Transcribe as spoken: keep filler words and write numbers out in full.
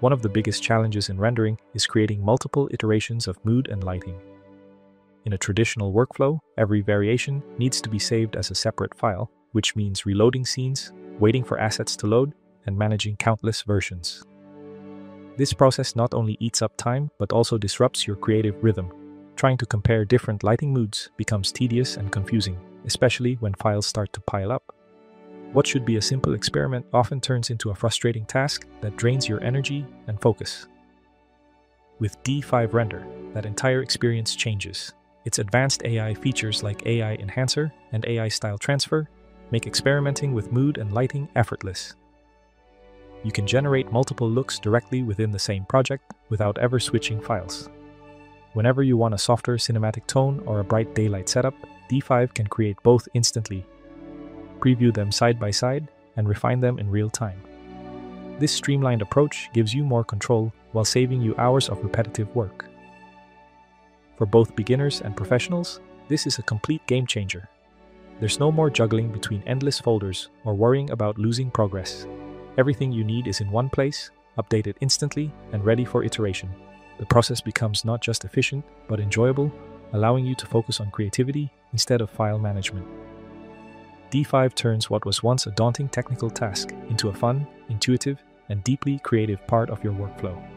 One of the biggest challenges in rendering is creating multiple iterations of mood and lighting. In a traditional workflow, every variation needs to be saved as a separate file, which means reloading scenes, waiting for assets to load, and managing countless versions. This process not only eats up time, but also disrupts your creative rhythm. Trying to compare different lighting moods becomes tedious and confusing, especially when files start to pile up. What should be a simple experiment often turns into a frustrating task that drains your energy and focus. With D five Render, that entire experience changes. Its advanced A I features like A I Enhancer and A I Style Transfer make experimenting with mood and lighting effortless. You can generate multiple looks directly within the same project without ever switching files. Whenever you want a softer cinematic tone or a bright daylight setup, D five can create both instantly, preview them side by side, and refine them in real time. This streamlined approach gives you more control while saving you hours of repetitive work. For both beginners and professionals, this is a complete game changer. There's no more juggling between endless folders or worrying about losing progress. Everything you need is in one place, updated instantly, and ready for iteration. The process becomes not just efficient, but enjoyable, allowing you to focus on creativity instead of file management. D five turns what was once a daunting technical task into a fun, intuitive, and deeply creative part of your workflow.